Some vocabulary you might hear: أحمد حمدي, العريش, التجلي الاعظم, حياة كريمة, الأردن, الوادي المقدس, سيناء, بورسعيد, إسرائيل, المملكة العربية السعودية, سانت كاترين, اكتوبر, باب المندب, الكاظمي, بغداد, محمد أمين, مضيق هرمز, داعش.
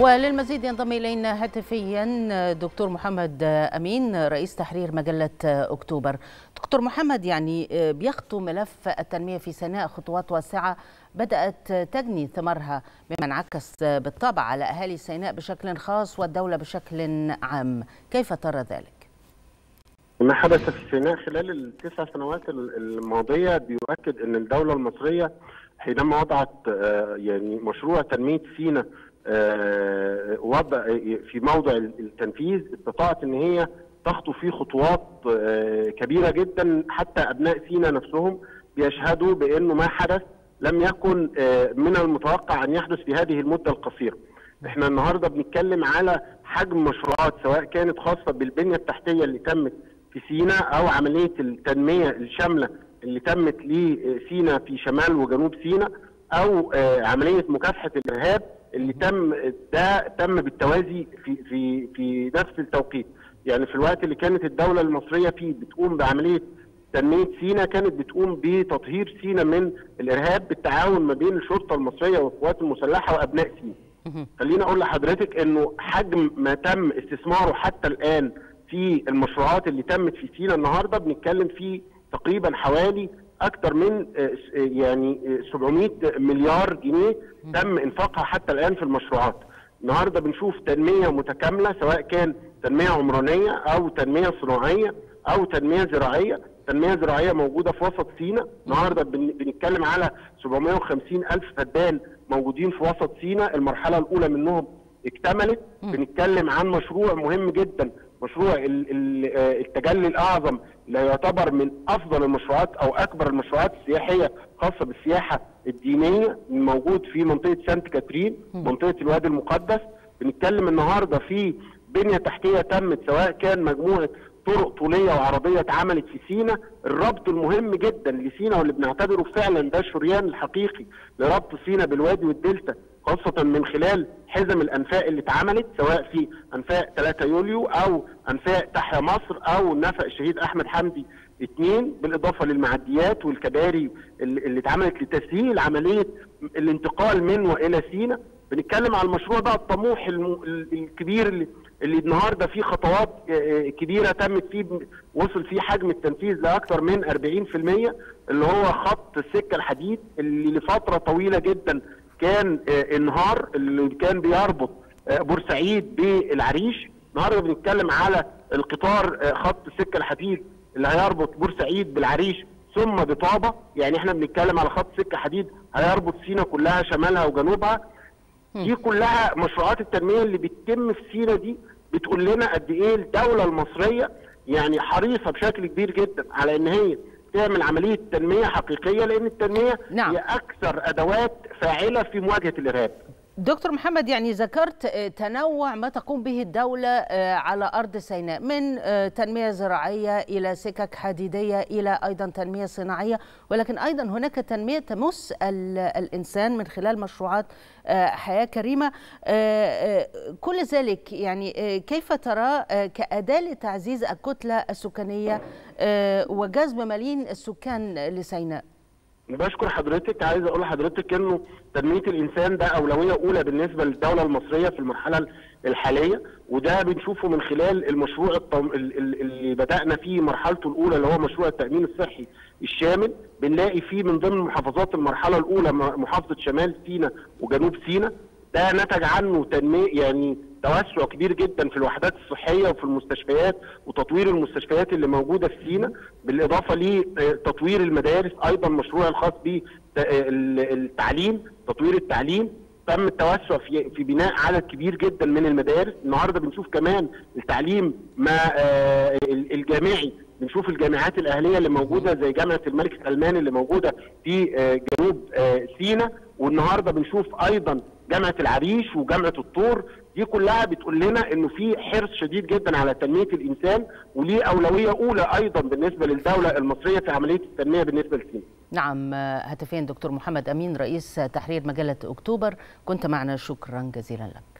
وللمزيد ينضم إلينا هاتفيا دكتور محمد أمين رئيس تحرير مجلة اكتوبر. دكتور محمد، يعني بيخطو ملف التنمية في سيناء خطوات واسعة بدأت تجني ثمارها، مما انعكس بالطبع على أهالي سيناء بشكل خاص والدولة بشكل عام، كيف ترى ذلك؟ ما حدث في سيناء خلال التسع سنوات الماضية بيؤكد أن الدولة المصرية حينما وضعت يعني مشروع تنمية سيناء وضع في موضع التنفيذ استطاعت ان هي تخطو فيه خطوات كبيره جدا، حتى ابناء سيناء نفسهم بيشهدوا بانه ما حدث لم يكن من المتوقع ان يحدث في هذه المده القصيره. احنا النهارده بنتكلم على حجم مشروعات سواء كانت خاصه بالبنيه التحتيه اللي تمت في سيناء او عمليه التنميه الشامله اللي تمت لسيناء في شمال وجنوب سيناء او عمليه مكافحه الارهاب اللي تم بالتوازي في نفس التوقيت. يعني في الوقت اللي كانت الدولة المصرية فيه بتقوم بعملية تنمية سيناء كانت بتقوم بتطهير سيناء من الإرهاب بالتعاون ما بين الشرطة المصرية والقوات المسلحة وأبناء سيناء. خليني أقول لحضرتك إنه حجم ما تم استثماره حتى الآن في المشروعات اللي تمت في سيناء النهارده بنتكلم فيه تقريبا حوالي أكثر من يعني 700 مليار جنيه تم إنفاقها حتى الآن في المشروعات. النهارده بنشوف تنمية متكاملة سواء كان تنمية عمرانية أو تنمية صناعية أو تنمية زراعية. تنمية زراعية موجودة في وسط سيناء، النهارده بنتكلم على 750 ألف فدان موجودين في وسط سيناء، المرحلة الأولى منهم اكتملت. بنتكلم عن مشروع مهم جدا، مشروع التجلي الاعظم لا يعتبر من افضل المشروعات او اكبر المشروعات السياحيه خاصه بالسياحه الدينيه الموجود في منطقه سانت كاترين، منطقه الوادي المقدس. بنتكلم النهارده في بنيه تحتيه تمت سواء كان مجموعه طرق طوليه وعربيه اتعملت في سيناء. الربط المهم جدا لسيناء واللي بنعتبره فعلا ده الشريان الحقيقي لربط سيناء بالوادي والدلتا خاصة من خلال حزم الأنفاق اللي اتعملت سواء في أنفاق 3 يوليو أو أنفاق تحيا مصر أو نفق الشهيد أحمد حمدي 2، بالإضافة للمعديات والكباري اللي اتعملت لتسهيل عملية الانتقال من وإلى سيناء. بنتكلم على المشروع بقى الطموح الكبير اللي النهارده فيه خطوات كبيرة تمت فيه، وصل فيه حجم التنفيذ لأكثر من 40%، اللي هو خط السكة الحديد اللي لفترة طويلة جدا كان انهار، اللي كان بيربط بورسعيد بالعريش. النهارده بنتكلم على القطار خط السكه الحديد اللي هيربط بورسعيد بالعريش ثم بطابه. يعني احنا بنتكلم على خط سكه حديد هيربط سيناء كلها شمالها وجنوبها. دي كلها مشروعات التنميه اللي بتتم في سيناء دي بتقول لنا قد ايه الدوله المصريه يعني حريصه بشكل كبير جدا على ان هي تعمل عملية تنمية حقيقية، لأن التنمية نعم. هي أكثر أدوات فاعلة في مواجهة الإرهاب. دكتور محمد، يعني ذكرت تنوع ما تقوم به الدولة على أرض سيناء من تنمية زراعية إلى سكك حديدية إلى أيضا تنمية صناعية، ولكن أيضا هناك تنمية تمس الإنسان من خلال مشروعات حياة كريمة. كل ذلك يعني كيف ترى كأداة لتعزيز الكتلة السكانية وجذب ملايين السكان لسيناء؟ بشكر حضرتك. عايز اقول لحضرتك انه تنميه الانسان ده اولويه اولى بالنسبه للدوله المصريه في المرحله الحاليه، وده بنشوفه من خلال المشروع اللي بدانا فيه مرحلته الاولى اللي هو مشروع التامين الصحي الشامل. بنلاقي فيه من ضمن محافظات المرحله الاولى محافظه شمال سيناء وجنوب سيناء. ده نتج عنه تنميه يعني توسع كبير جدا في الوحدات الصحيه وفي المستشفيات وتطوير المستشفيات اللي موجوده في سيناء، بالاضافه لتطوير المدارس، ايضا مشروع الخاص بالتعليم، تطوير التعليم تم التوسع في بناء عدد كبير جدا من المدارس. النهارده بنشوف كمان التعليم ما الجامعي، بنشوف الجامعات الاهليه اللي موجوده زي جامعه الملك تلمين اللي موجوده في جنوب سيناء، والنهارده بنشوف ايضا جامعه العريش وجامعه الطور. دي كلها بتقول لنا انه في حرص شديد جدا على تنميه الانسان وليه اولويه اولى ايضا بالنسبه للدوله المصريه في عمليه التنميه بالنسبه لسيناء. نعم، هاتفين دكتور محمد امين رئيس تحرير مجله اكتوبر، كنت معنا، شكرا جزيلا لك.